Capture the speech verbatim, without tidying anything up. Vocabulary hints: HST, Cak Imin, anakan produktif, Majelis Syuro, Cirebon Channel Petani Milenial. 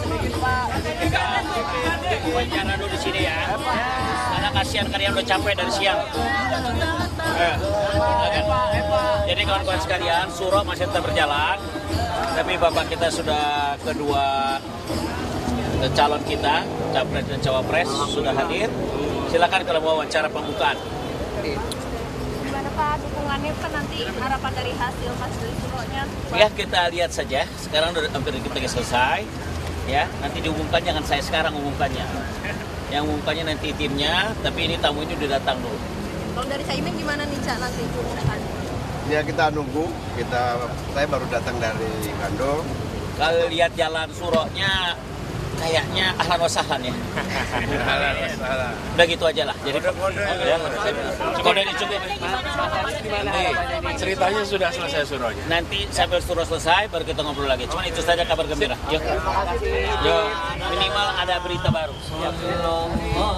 sedikit Pak. Kita buat jalan dulu di sini ya. Karena kasihan kalian udah capek dari siang. Eh, jadi kawan-kawan sekalian, Syuro masih tetap berjalan. Tapi bapak kita sudah kedua calon kita, capres dan cawapres sudah hadir. Silakan kalau mau wawancara pembukaan. Gimana Pak dukungannya kan nanti harapan dari hasil Majelis Syuro-nya? Ya kita lihat saja. Sekarang udah hampir selesai. Ya nanti diumumkan, jangan saya sekarang umumkannya. Yang umumkannya nanti timnya, tapi ini tamu itu udah datang dulu. Kalau dari Caimin gimana nih Cak nanti diumumkan? Ya kita nunggu. Kita saya baru datang dari Bandung. Kalau lihat jalan Syuro-nya kayaknya ahlan wa sahlan ya. Ahlan wa sahlan. Udah gitu aja lah. Jadi kode-kode ya. Kode dicukup. Ceritanya sudah selesai Syuro-nya. Nanti sambil Syuro selesai baru kita ngobrol lagi. Cuman itu saja kabar gembira. Yo. Yo. Minimal ada berita baru.